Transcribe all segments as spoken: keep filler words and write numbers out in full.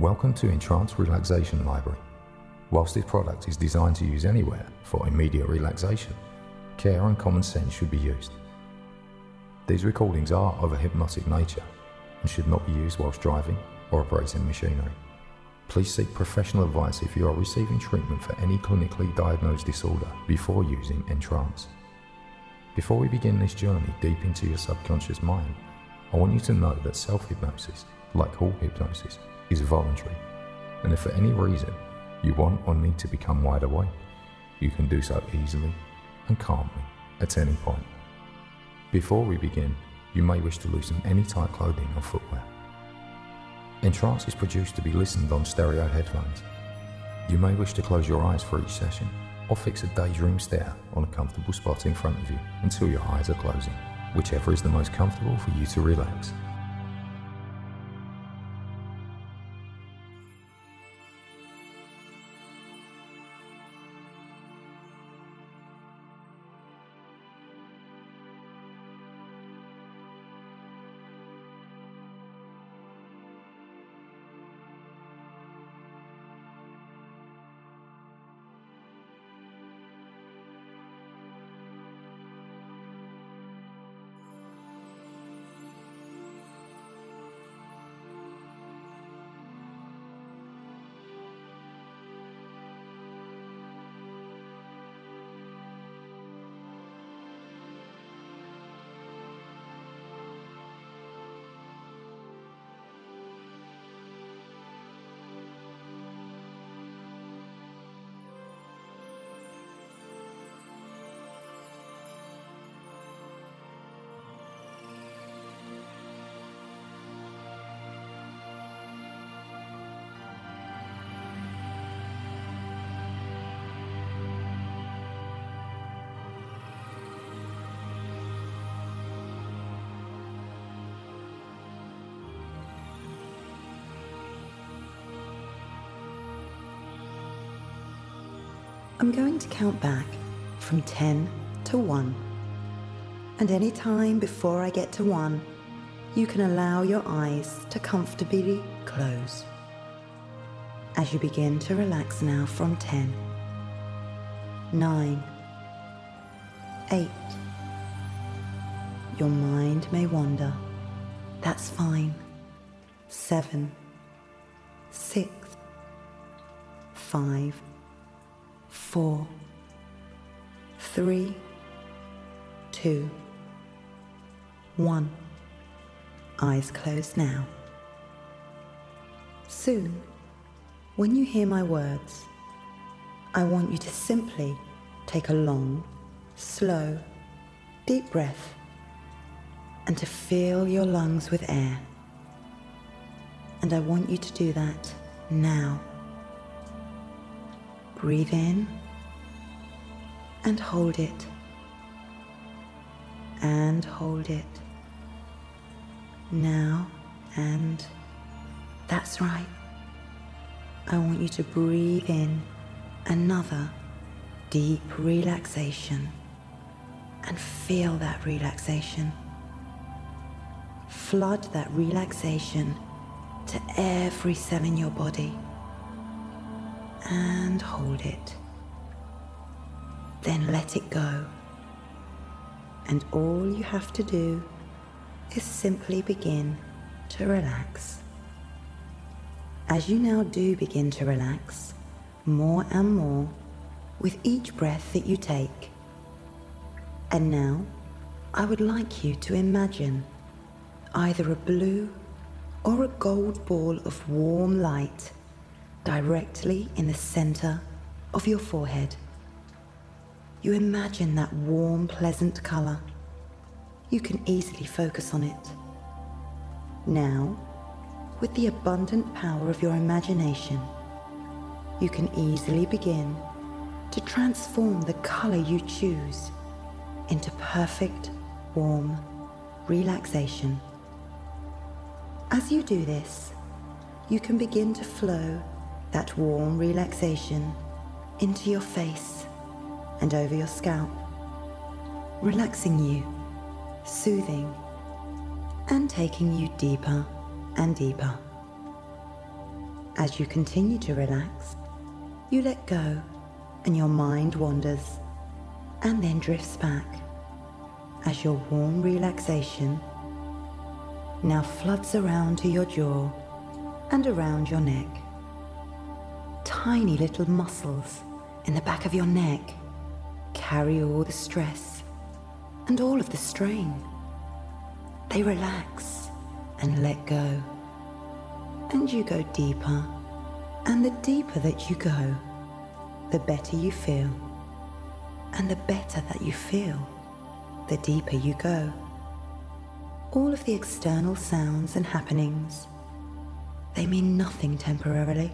Welcome to Entrance Relaxation Library. Whilst this product is designed to use anywhere for immediate relaxation, care and common sense should be used. These recordings are of a hypnotic nature and should not be used whilst driving or operating machinery. Please seek professional advice if you are receiving treatment for any clinically diagnosed disorder before using Entrance. Before we begin this journey deep into your subconscious mind, I want you to know that self-hypnosis, like all hypnosis, is voluntary, and if for any reason you want or need to become wide awake, you can do so easily and calmly at any point. Before we begin, you may wish to loosen any tight clothing or footwear. Entrance is produced to be listened on stereo headphones. You may wish to close your eyes for each session or fix a daydream stare on a comfortable spot in front of you until your eyes are closing, whichever is the most comfortable for you to relax. I'm going to count back from ten to one, and any time before I get to one, you can allow your eyes to comfortably close as you begin to relax now from ten, nine, eight. Your mind may wander, that's fine. Seven, six, five, Four, three, two, one. Eyes closed now. Soon, when you hear my words, I want you to simply take a long, slow, deep breath and to fill your lungs with air. And I want you to do that now. Breathe in and hold it, and hold it, now, and that's right. I want you to breathe in another deep relaxation and feel that relaxation. Flood that relaxation to every cell in your body. And hold it, then let it go, and all you have to do is simply begin to relax. As you now do begin to relax more and more with each breath that you take, and now I would like you to imagine either a blue or a gold ball of warm light directly in the center of your forehead. You imagine that warm, pleasant color. You can easily focus on it. Now, with the abundant power of your imagination, you can easily begin to transform the color you choose into perfect, warm relaxation. As you do this, you can begin to flow that warm relaxation into your face and over your scalp, relaxing you, soothing, and taking you deeper and deeper. As you continue to relax, you let go and your mind wanders and then drifts back as your warm relaxation now floods around to your jaw and around your neck. Tiny little muscles in the back of your neck carry all the stress and all of the strain. They relax and let go. And you go deeper, and the deeper that you go, the better you feel, and the better that you feel, the deeper you go. All of the external sounds and happenings, they mean nothing temporarily.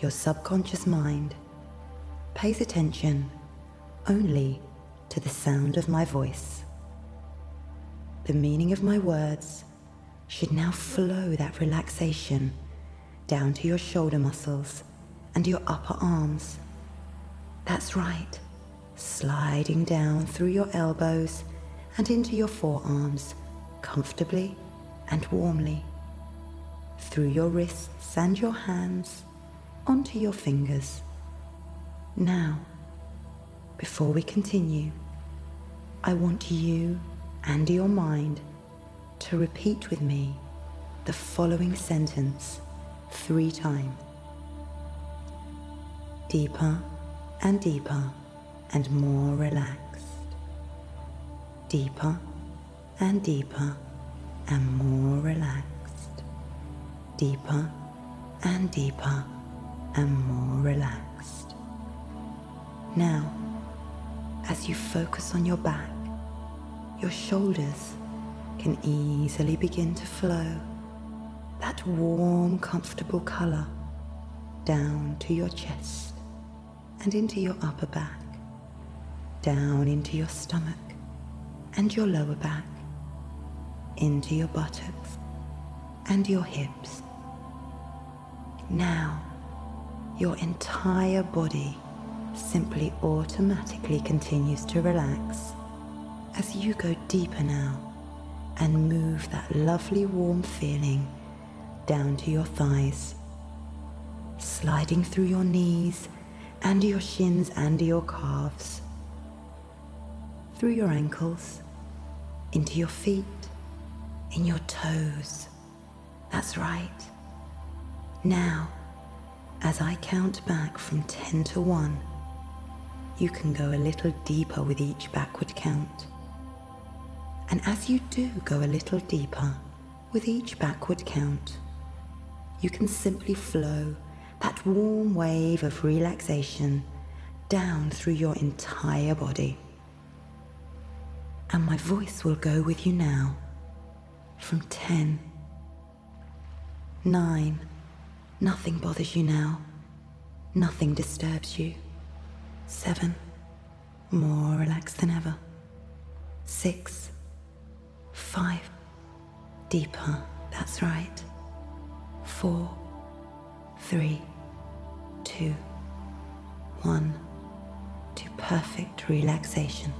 Your subconscious mind pays attention only to the sound of my voice. The meaning of my words should now flow that relaxation down to your shoulder muscles and your upper arms. That's right, sliding down through your elbows and into your forearms comfortably and warmly, through your wrists and your hands onto your fingers. Now, before we continue, I want you and your mind to repeat with me the following sentence three times. Deeper and deeper and more relaxed. Deeper and deeper and more relaxed. Deeper and deeper and more relaxed. Now, as you focus on your back, your shoulders can easily begin to flow that warm, comfortable color down to your chest and into your upper back, down into your stomach and your lower back, into your buttocks and your hips. Now, your entire body simply automatically continues to relax as you go deeper now, and move that lovely warm feeling down to your thighs, sliding through your knees and your shins and your calves, through your ankles, into your feet, in your toes. That's right. Now, as I count back from ten to one, you can go a little deeper with each backward count. And as you do go a little deeper with each backward count, you can simply flow that warm wave of relaxation down through your entire body. And my voice will go with you now from ten, nine, nothing bothers you now, nothing disturbs you, seven, more relaxed than ever, six, five, deeper, that's right, four, three, two, one, to perfect relaxation.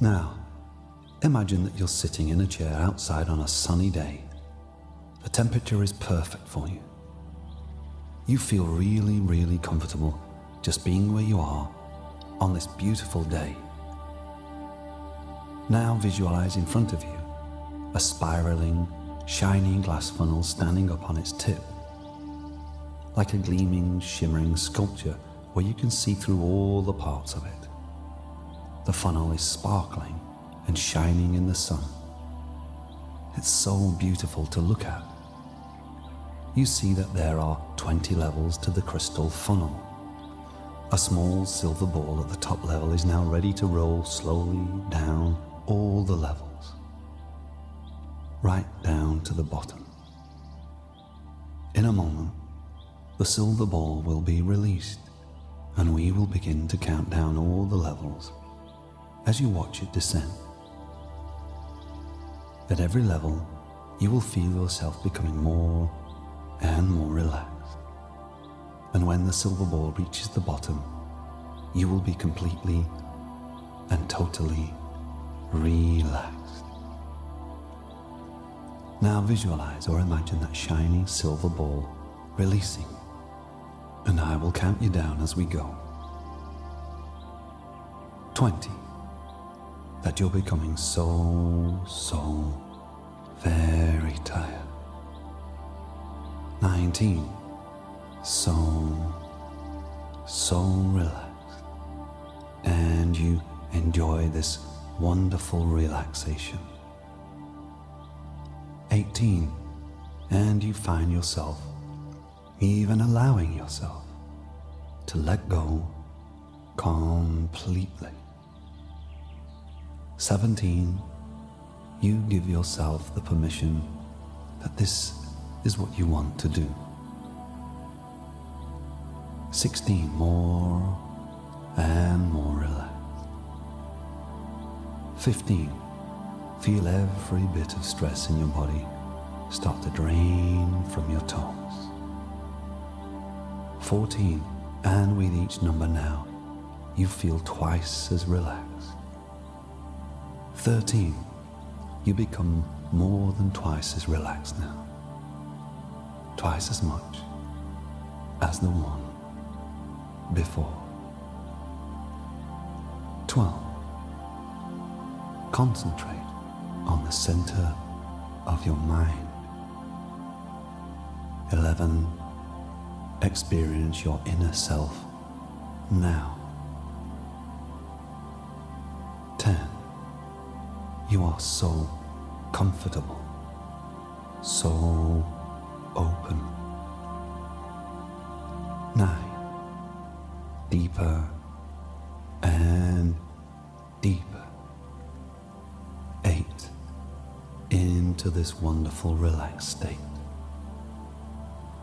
Now, imagine that you're sitting in a chair outside on a sunny day. The temperature is perfect for you. You feel really, really comfortable just being where you are on this beautiful day. Now visualize in front of you a spiraling, shining glass funnel standing up on its tip, like a gleaming, shimmering sculpture where you can see through all the parts of it. The funnel is sparkling and shining in the sun. It's so beautiful to look at. You see that there are twenty levels to the crystal funnel. A small silver ball at the top level is now ready to roll slowly down all the levels, right down to the bottom. In a moment, the silver ball will be released, and we will begin to count down all the levels as you watch it descend. At every level, you will feel yourself becoming more and more relaxed. And when the silver ball reaches the bottom, you will be completely and totally relaxed. Now visualize or imagine that shiny silver ball releasing, and I will count you down as we go. twenty. That you're becoming so, so very tired. nineteen. So, so relaxed. And you enjoy this wonderful relaxation. eighteen. And you find yourself even allowing yourself to let go completely. seventeen. You give yourself the permission that this is what you want to do. sixteen. More and more relaxed. fifteen. Feel every bit of stress in your body start to drain from your toes. fourteen. And with each number now, you feel twice as relaxed. thirteen. You become more than twice as relaxed now. Twice as much as the one before. twelve. Concentrate on the center of your mind. eleven. Experience your inner self now. ten. You are so comfortable, so open. nine. Deeper and deeper. eight. Into this wonderful relaxed state.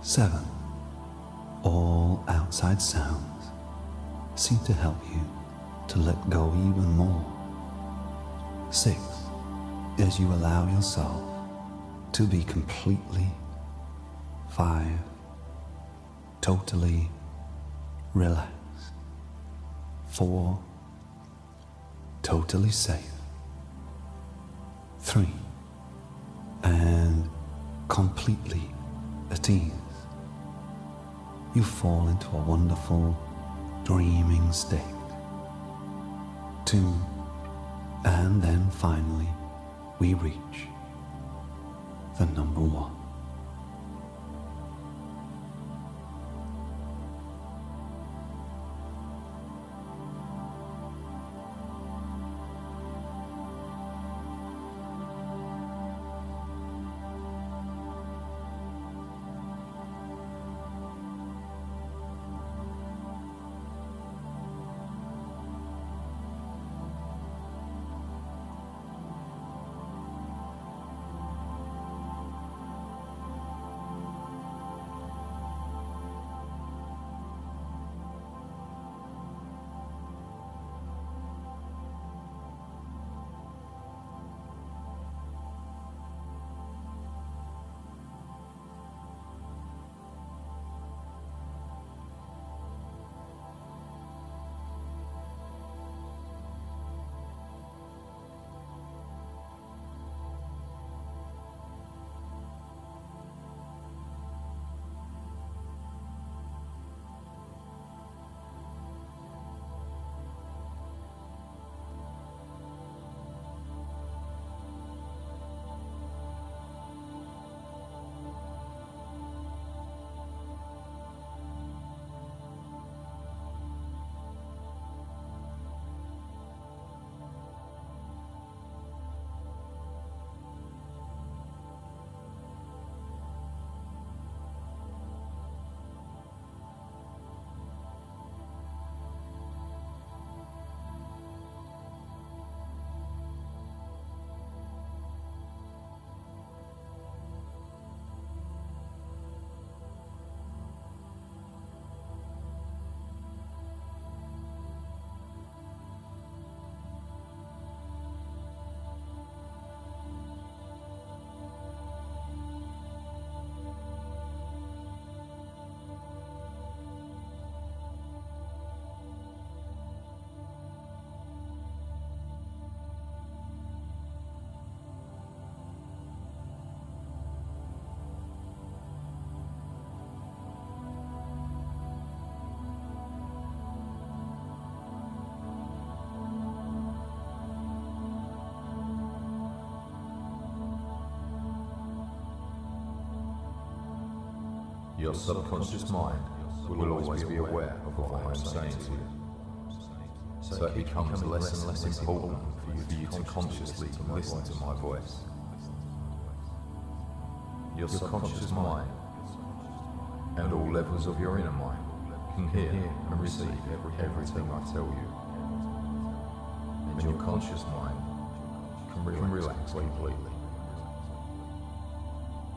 seven. All outside sounds seem to help you to let go even more. six. As you allow yourself to be completely, five, totally relaxed. four. Totally safe. three. And completely at ease. You fall into a wonderful dreaming state. two. And then finally we reach the number one. Your subconscious mind will always be aware of what I am saying to you, so it becomes less and less important for you to consciously listen to my voice. Your subconscious mind and all levels of your inner mind can hear and receive everything I tell you, and your conscious mind can relax completely.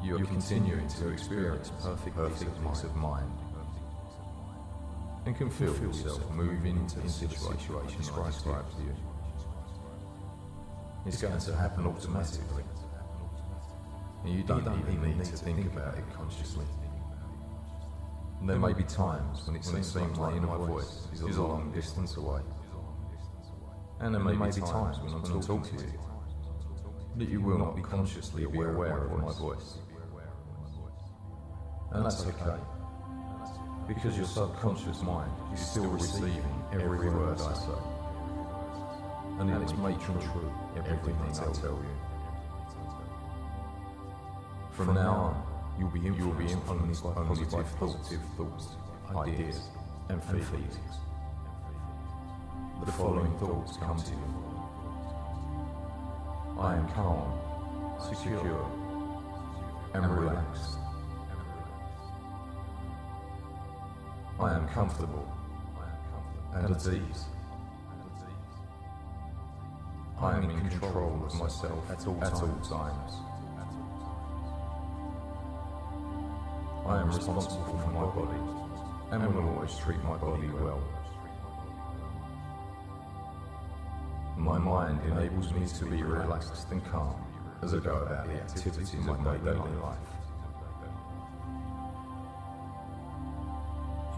You are continuing to experience perfect peace of mind and can feel yourself moving into the situation I described to you. It's going to happen automatically, and you don't even need to think about it consciously. And there may be times when it seems like my voice is a long distance away, and there may be times when I'm talking to you that you will not be consciously aware of my voice. And that's okay, because your subconscious mind is still receiving every word I say, and it's making true everything I tell you. From now on, you'll be influenced by positive thoughts, ideas, and feelings. The following thoughts come to you. I am calm, secure, and relaxed. I am comfortable and at ease. I am in control of myself at all times. I am responsible for my body and will always treat my body well. My mind enables me to be relaxed and calm as I go about the activities of my daily life.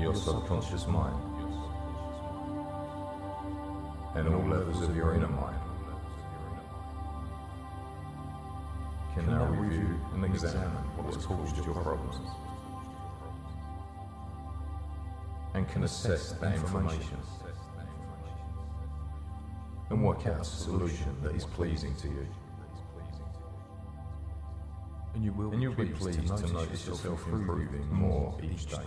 Your subconscious mind and all levels of your inner mind can now review and examine what has caused your problems, and can assess that information and work out a solution that is pleasing to you. And you will and you'll be pleased to notice yourself improving more each day.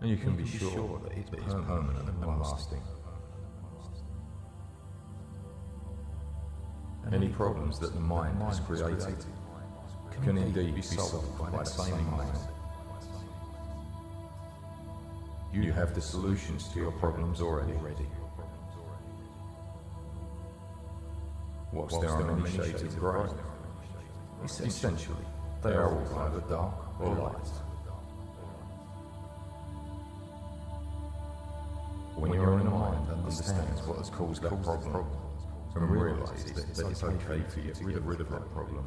And you can be sure that it is permanent and lasting. Any problems that the mind has created can indeed be solved by the same mind. You have the solutions to your problems already. Whilst there are many shades of grey, essentially they are all either dark or light. When your inner mind understands what has caused that problem and realises that, that it's okay for you to get rid of that problem,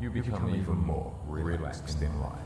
you become even more relaxed in life.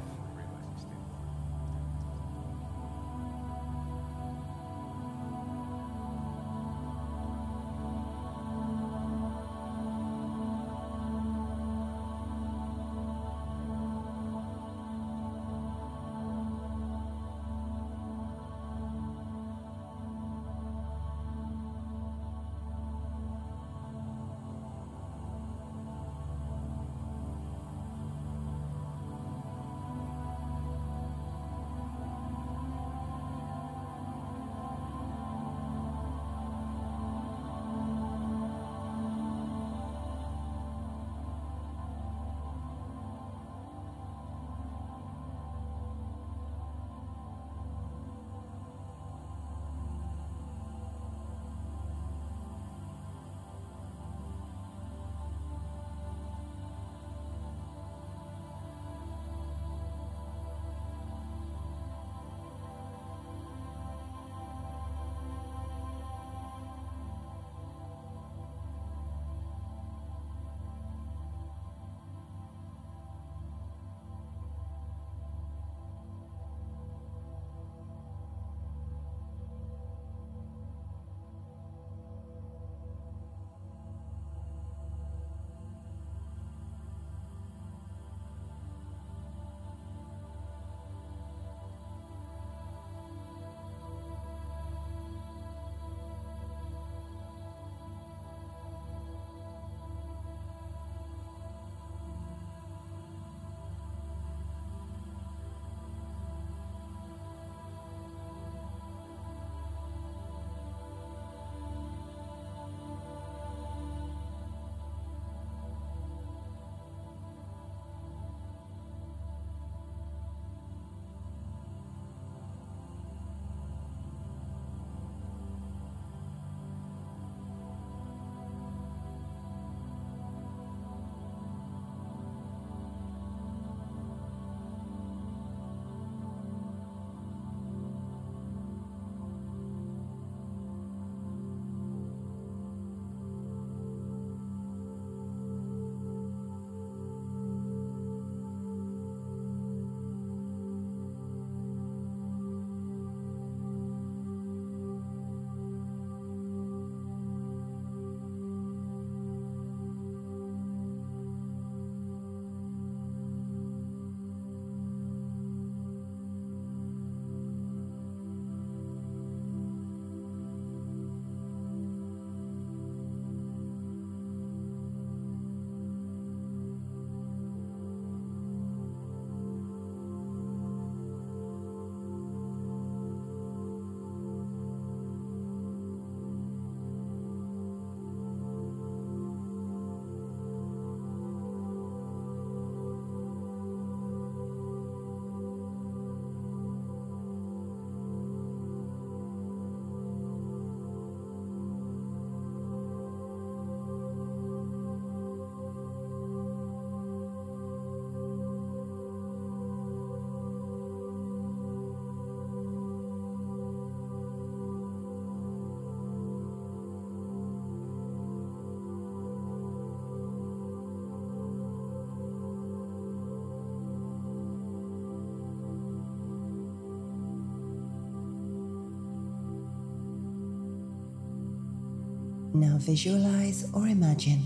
Now visualize or imagine,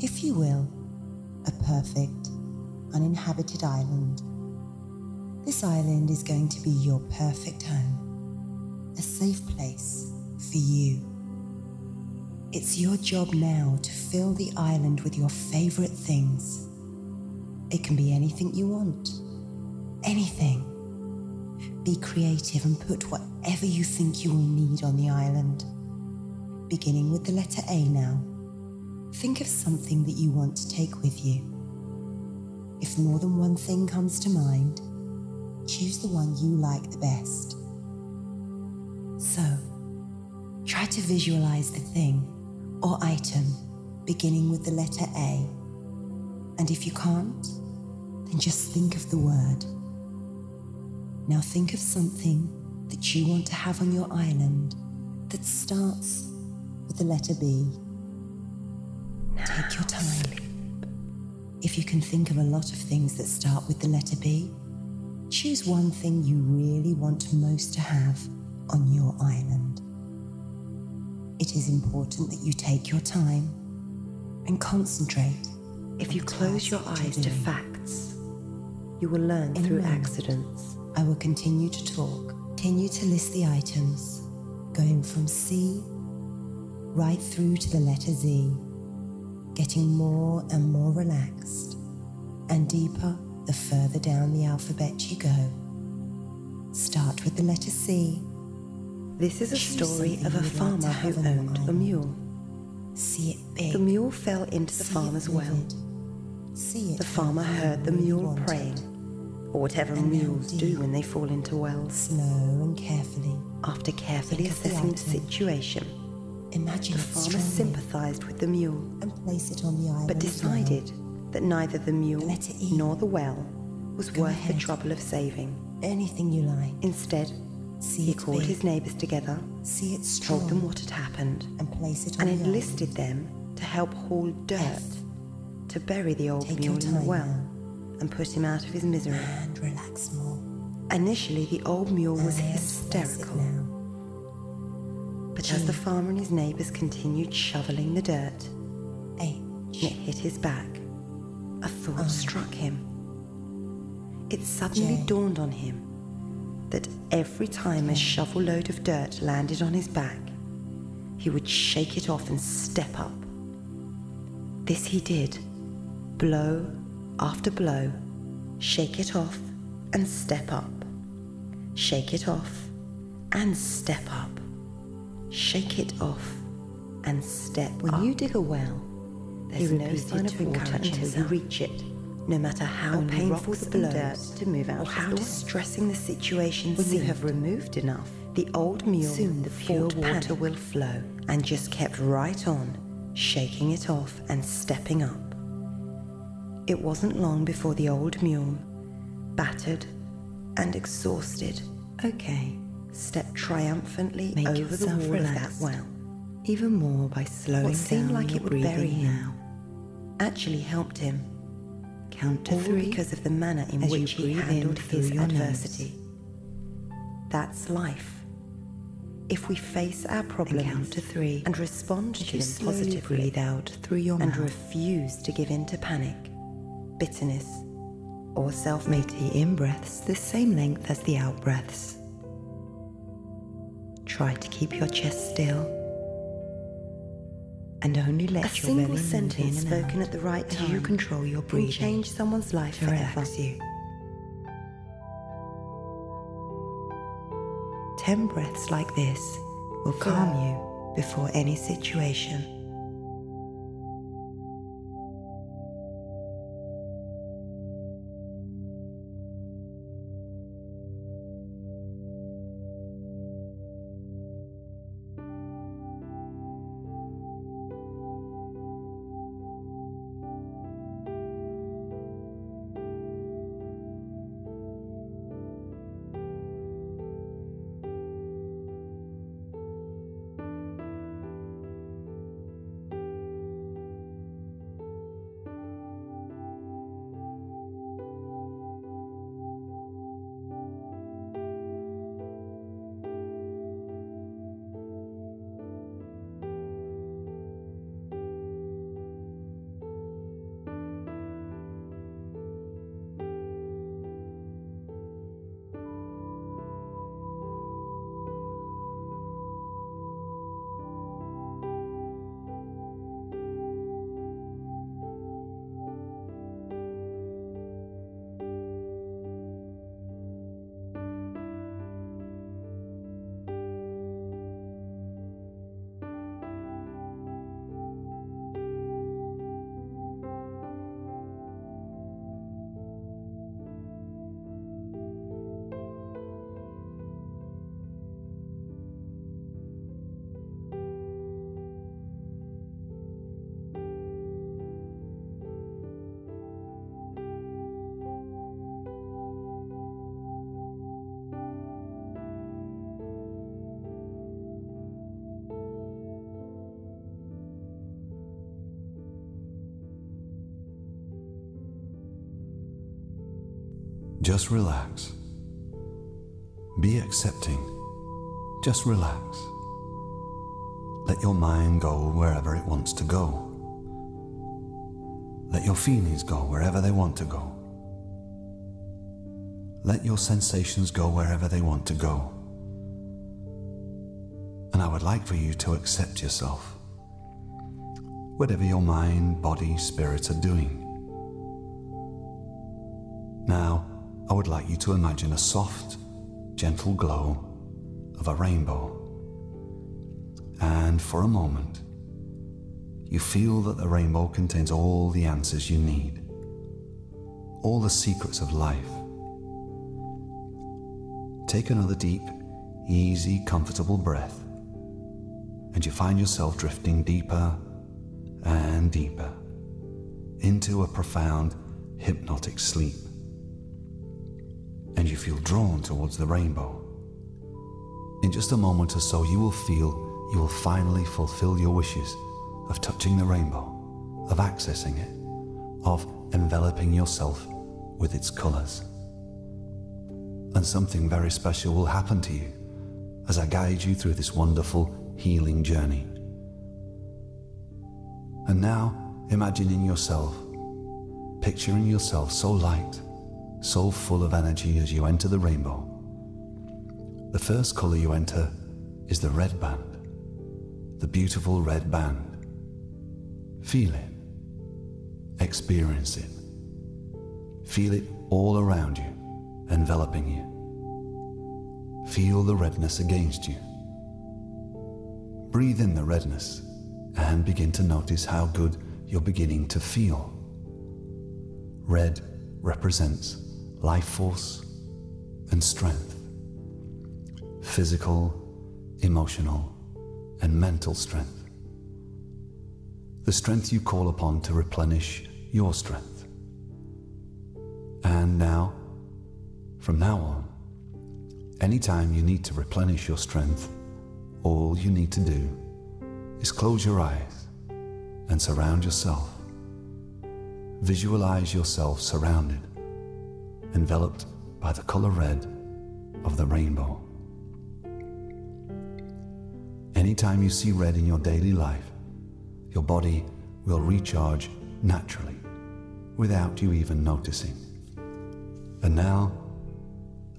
if you will, a perfect, uninhabited island. This island is going to be your perfect home, a safe place for you. It's your job now to fill the island with your favorite things. It can be anything you want, anything. Be creative and put whatever you think you will need on the island. Beginning with the letter A now, think of something that you want to take with you. If more than one thing comes to mind, choose the one you like the best. So, try to visualize the thing or item beginning with the letter A. And if you can't, then just think of the word. Now think of something that you want to have on your island that starts with the letter B. Take your time. If you can think of a lot of things that start with the letter B, choose one thing you really want most to have on your island. It is important that you take your time and concentrate. If you close your eyes to facts, you will learn through accidents. I will continue to talk. Continue to list the items, going from C right through to the letter Z, getting more and more relaxed and deeper. The further down the alphabet you go. Start with the letter C. This is a story of a farmer who owned a mule. See it big. The mule fell into the farmer's well. The farmer heard the mule praying, or whatever mules do when they fall into wells. Slow and carefully. After carefully assessing the situation, the farmer sympathized with the mule, but decided that neither the mule nor the well was worth the trouble of saving. Anything you like. Instead, he called his neighbors together, told them what had happened, and enlisted them to help haul dirt to bury the old mule in the well and put him out of his misery. And relax more. Initially, the old mule was hysterical, but as the farmer and his neighbors continued shoveling the dirt, it hit his back. A thought I. struck him. It suddenly J. dawned on him that every time J. a shovel load of dirt landed on his back, he would shake it off and step up. This he did, blow after blow, shake it off and step up, shake it off and step up, shake it off and step up. When you dig a well, there's no sign of water until you reach it, no matter how painful the blows to move out, or how distressing the situation seemed. When you have removed enough, the old mule, soon the pure water will flow, and just kept right on, shaking it off and stepping up. It wasn't long before the old mule, battered and exhausted, okay, stepped triumphantly over the wall of that well. Even more by slowing down. What seemed like it would bury him now actually helped him. Count to three, because of the manner in which he handled his adversity. That's life. If we face our problems and count to three and respond to them positively, breathe out through your mouth and refuse to give in to panic, bitterness, or self-made. The in-breaths the same length as the out-breaths. Try to keep your chest still. And only let a your single sentence in spoken at the right time. You control your breathing. Can change someone's life to forever. You. Ten breaths like this will Four. calm you before any situation. Just relax. Be accepting. Just relax. Let your mind go wherever it wants to go. Let your feelings go wherever they want to go. Let your sensations go wherever they want to go. And I would like for you to accept yourself, whatever your mind, body, spirit are doing. Now, I would like you to imagine a soft, gentle glow of a rainbow. And for a moment, you feel that the rainbow contains all the answers you need, all the secrets of life. Take another deep, easy, comfortable breath, and you find yourself drifting deeper and deeper into a profound hypnotic sleep. And you feel drawn towards the rainbow. In just a moment or so, you will feel you will finally fulfill your wishes of touching the rainbow, of accessing it, of enveloping yourself with its colors. And something very special will happen to you as I guide you through this wonderful healing journey. And now, imagining yourself, picturing yourself so light, so full of energy as you enter the rainbow. The first color you enter is the red band, the beautiful red band. Feel it, experience it, feel it all around you, enveloping you. Feel the redness against you. Breathe in the redness and begin to notice how good you're beginning to feel. Red represents life force and strength, physical, emotional, and mental strength. The strength you call upon to replenish your strength. And now, from now on, anytime you need to replenish your strength, all you need to do is close your eyes and surround yourself. Visualize yourself surrounded, enveloped by the color red of the rainbow. Anytime you see red in your daily life, your body will recharge naturally, without you even noticing. And now,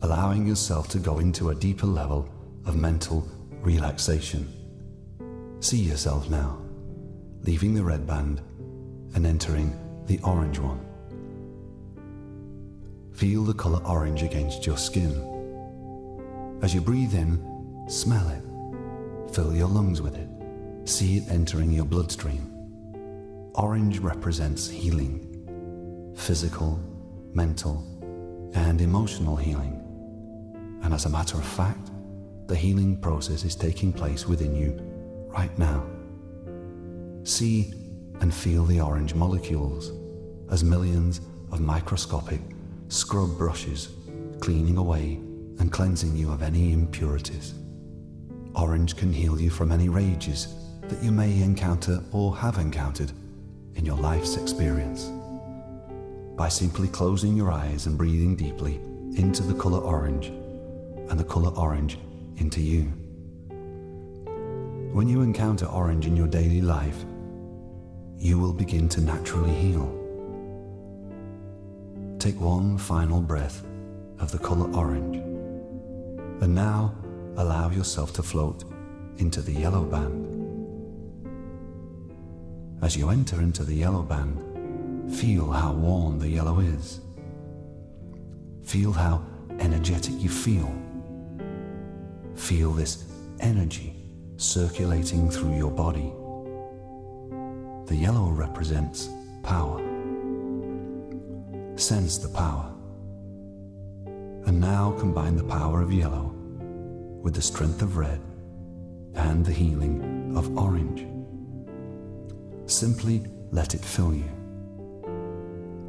allowing yourself to go into a deeper level of mental relaxation. See yourself now, leaving the red band and entering the orange one. Feel the color orange against your skin. As you breathe in, smell it. Fill your lungs with it. See it entering your bloodstream. Orange represents healing, physical, mental, and emotional healing. And as a matter of fact, the healing process is taking place within you right now. See and feel the orange molecules as millions of microscopic scrub brushes cleaning away and cleansing you of any impurities. Orange can heal you from any rages that you may encounter or have encountered in your life's experience. By simply closing your eyes and breathing deeply into the color orange and the color orange into you. When you encounter orange in your daily life, you will begin to naturally heal. Take one final breath of the color orange, and now allow yourself to float into the yellow band. As you enter into the yellow band, feel how warm the yellow is. Feel how energetic you feel. Feel this energy circulating through your body. The yellow represents power. Sense the power. And now combine the power of yellow with the strength of red and the healing of orange. Simply let it fill you.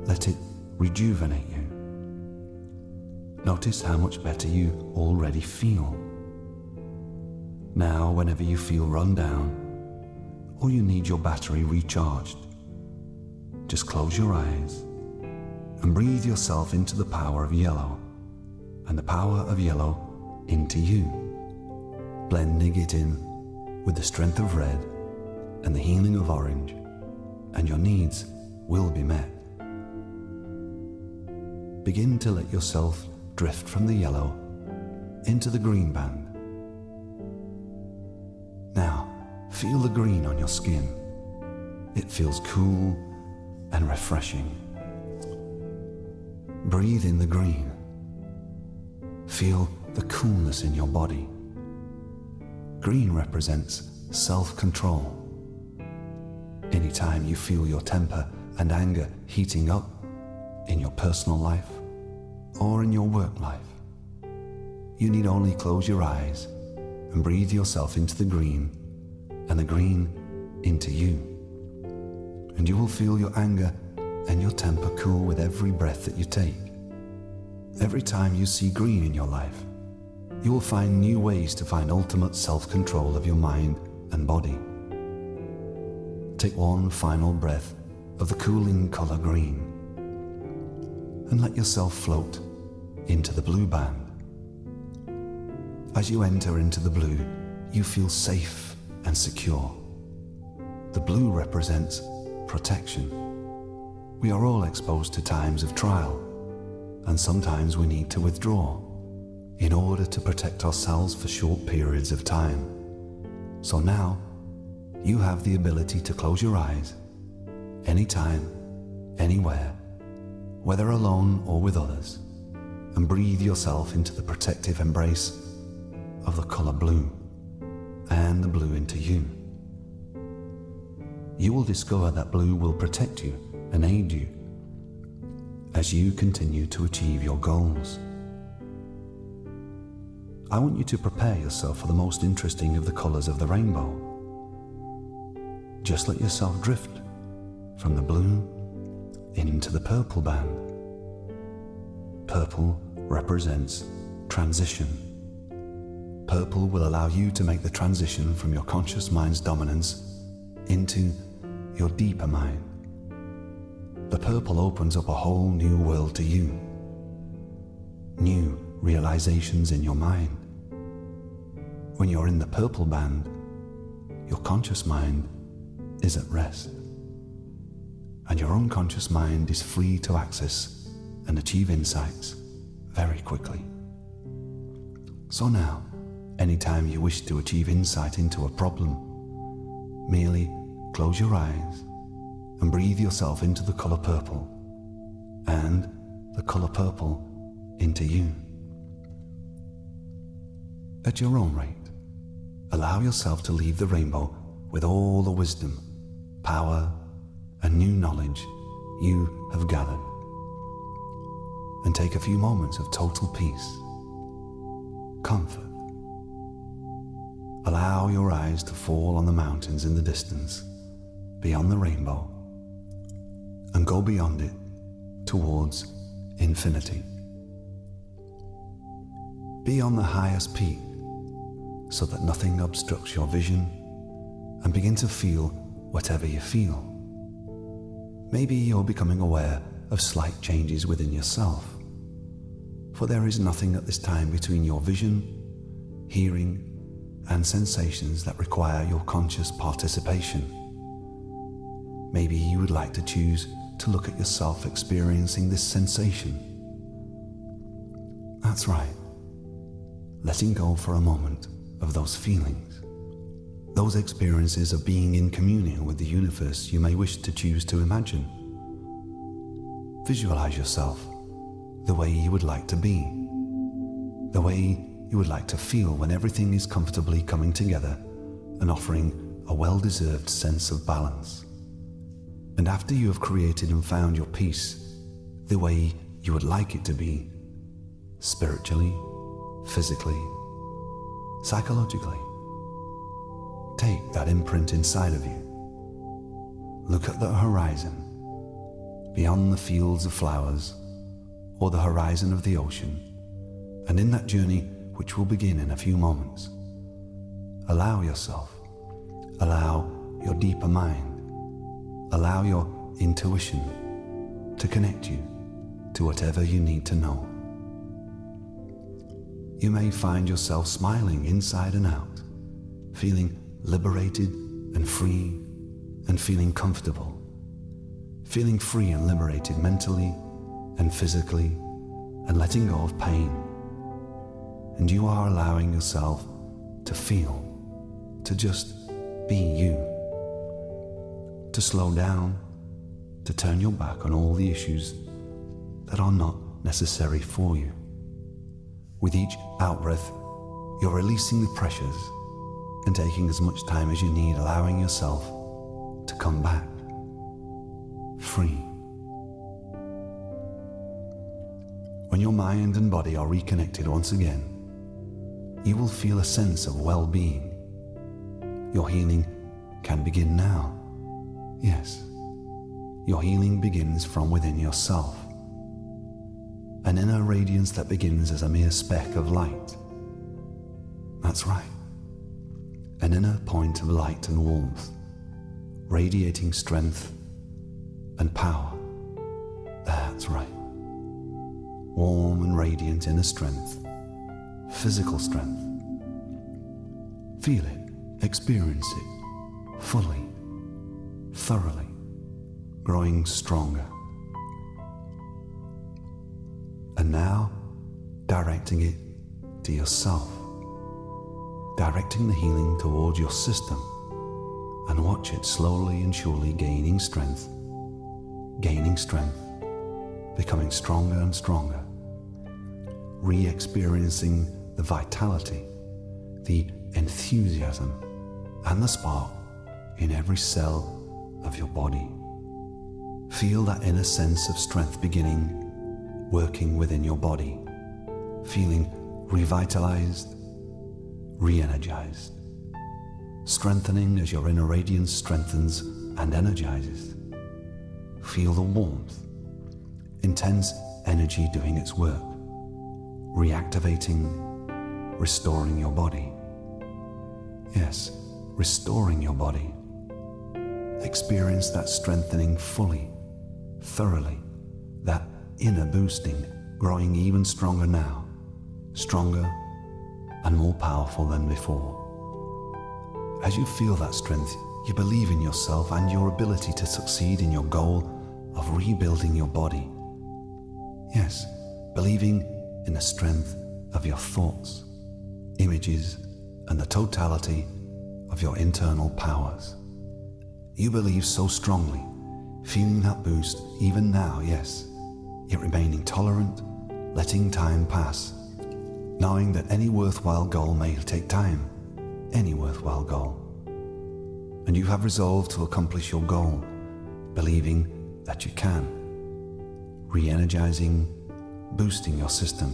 Let it rejuvenate you. Notice how much better you already feel. Now, whenever you feel run down or you need your battery recharged, just close your eyes and breathe yourself into the power of yellow, and the power of yellow into you, blending it in with the strength of red and the healing of orange, and your needs will be met. Begin to let yourself drift from the yellow into the green band. Now, feel the green on your skin. It feels cool and refreshing. Breathe in the green. Feel the coolness in your body. Green represents self-control. Anytime you feel your temper and anger heating up in your personal life or in your work life, you need only close your eyes and breathe yourself into the green and the green into you. And you will feel your anger and your temper cool with every breath that you take. Every time you see green in your life, you will find new ways to find ultimate self-control of your mind and body. Take one final breath of the cooling color green and let yourself float into the blue band. As you enter into the blue, you feel safe and secure. The blue represents protection. We are all exposed to times of trial, and sometimes we need to withdraw in order to protect ourselves for short periods of time. So now you have the ability to close your eyes anytime, anywhere, whether alone or with others, and breathe yourself into the protective embrace of the color blue and the blue into you. You will discover that blue will protect you and aid you as you continue to achieve your goals. I want you to prepare yourself for the most interesting of the colors of the rainbow. Just let yourself drift from the blue into the purple band. Purple represents transition. Purple will allow you to make the transition from your conscious mind's dominance into your deeper mind. The purple opens up a whole new world to you. New realizations in your mind. When you're in the purple band, your conscious mind is at rest, and your unconscious mind is free to access and achieve insights very quickly. So now, anytime you wish to achieve insight into a problem, merely close your eyes and breathe yourself into the color purple and the color purple into you. At your own rate, allow yourself to leave the rainbow with all the wisdom, power, and new knowledge you have gathered, and take a few moments of total peace, comfort. Allow your eyes to fall on the mountains in the distance, beyond the rainbow, and go beyond it towards infinity. Be on the highest peak so that nothing obstructs your vision, and begin to feel whatever you feel. Maybe you're becoming aware of slight changes within yourself, for there is nothing at this time between your vision, hearing, and sensations that require your conscious participation. Maybe you would like to choose to look at yourself experiencing this sensation. That's right, letting go for a moment of those feelings, those experiences of being in communion with the universe you may wish to choose to imagine. Visualize yourself the way you would like to be, the way you would like to feel when everything is comfortably coming together and offering a well-deserved sense of balance. And after you have created and found your peace the way you would like it to be, spiritually, physically, psychologically, take that imprint inside of you. Look at the horizon, beyond the fields of flowers or the horizon of the ocean, and in that journey, which will begin in a few moments, allow yourself, allow your deeper mind, allow your intuition to connect you to whatever you need to know. You may find yourself smiling inside and out, feeling liberated and free and feeling comfortable, feeling free and liberated mentally and physically and letting go of pain. And you are allowing yourself to feel, to just be you, to slow down, to turn your back on all the issues that are not necessary for you. With each out-breath, you're releasing the pressures and taking as much time as you need, allowing yourself to come back free. When your mind and body are reconnected once again, you will feel a sense of well-being. Your healing can begin now. Yes, your healing begins from within yourself. An inner radiance that begins as a mere speck of light. That's right. An inner point of light and warmth, radiating strength and power. That's right. Warm and radiant inner strength, physical strength. Feel it, experience it, fully, thoroughly, growing stronger. And now, directing it to yourself. Directing the healing towards your system, and watch it slowly and surely gaining strength, gaining strength, becoming stronger and stronger, re-experiencing the vitality, the enthusiasm, and the spark in every cell of your body. Feel that inner sense of strength beginning, working within your body, feeling revitalized, re-energized, strengthening as your inner radiance strengthens and energizes. Feel the warmth, intense energy doing its work, reactivating, restoring your body. Yes, restoring your body. Experience that strengthening fully, thoroughly, that inner boosting, growing even stronger now, stronger and more powerful than before. As you feel that strength, you believe in yourself and your ability to succeed in your goal of rebuilding your body. Yes, believing in the strength of your thoughts, images, and the totality of your internal powers. You believe so strongly, feeling that boost even now, yes, yet remaining tolerant, letting time pass, knowing that any worthwhile goal may take time, any worthwhile goal. And you have resolved to accomplish your goal, believing that you can, re-energizing, boosting your system.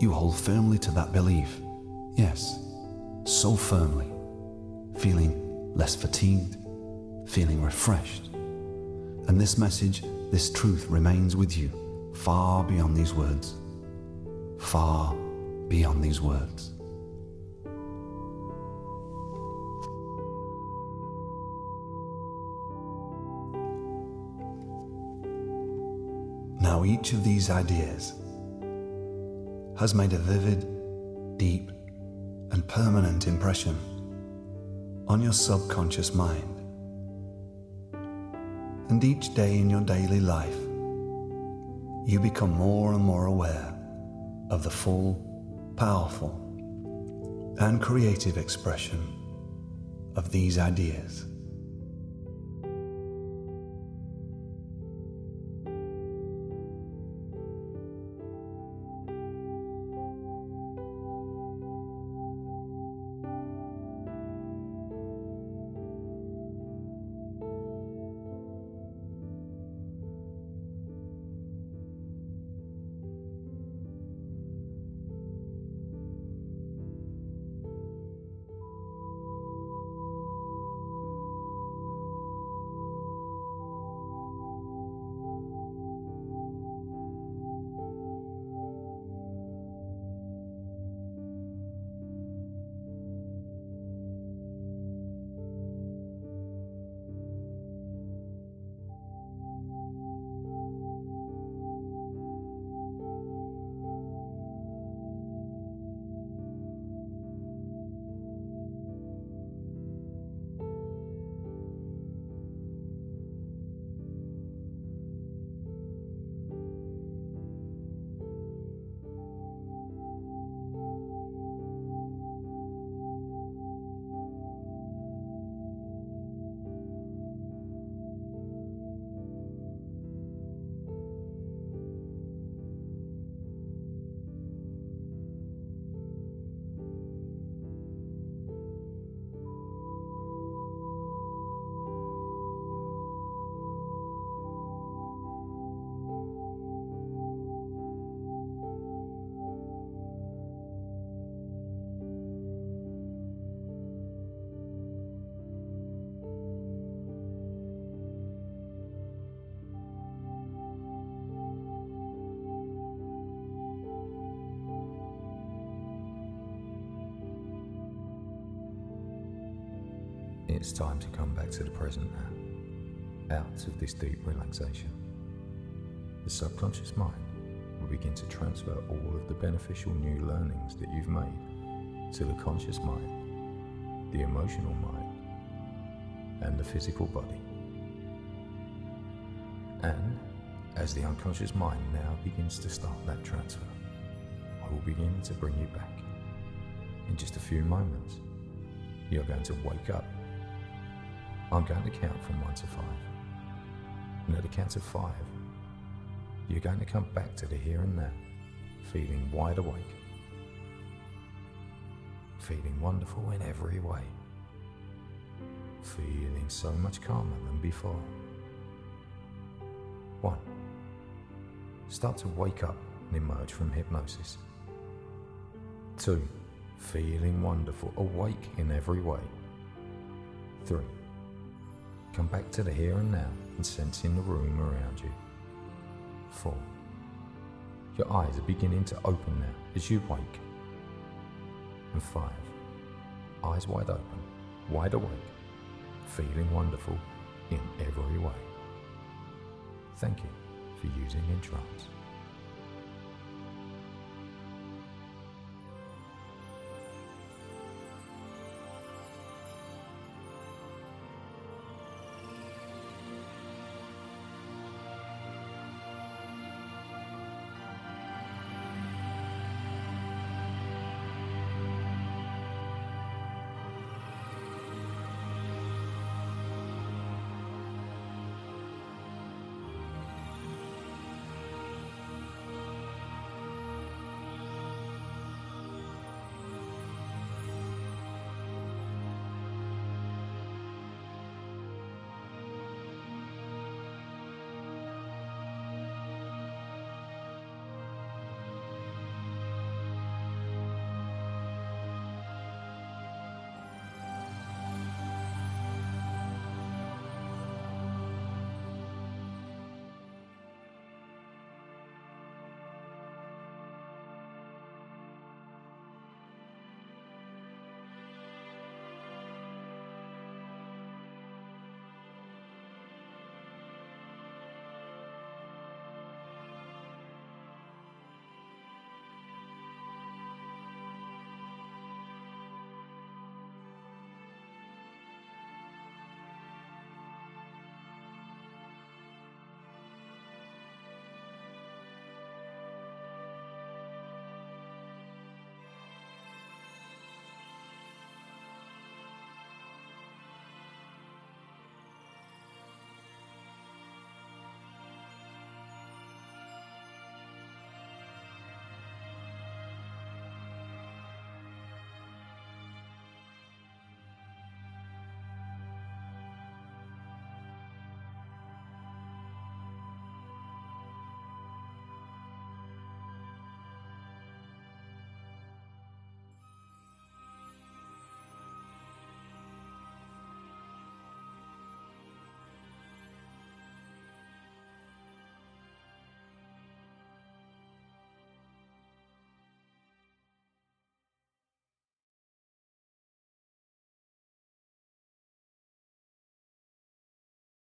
You hold firmly to that belief, yes, so firmly, feeling less fatigued, feeling refreshed. And this message, this truth remains with you far beyond these words. Far beyond these words. Now each of these ideas has made a vivid, deep, and permanent impression on your subconscious mind. And each day in your daily life, you become more and more aware of the full, powerful, and creative expression of these ideas. It's time to come back to the present now, out of this deep relaxation. The subconscious mind will begin to transfer all of the beneficial new learnings that you've made to the conscious mind, the emotional mind, and the physical body. And as the unconscious mind now begins to start that transfer, I will begin to bring you back. In just a few moments, you're going to wake up. I'm going to count from one to five. And at the count of five, you're going to come back to the here and now, feeling wide awake, feeling wonderful in every way, feeling so much calmer than before. One, start to wake up and emerge from hypnosis. Two, feeling wonderful, awake in every way. Three, come back to the here and now and sensing the room around you. Four, your eyes are beginning to open now as you wake. And five, eyes wide open, wide awake, feeling wonderful in every way. Thank you for using Entrance.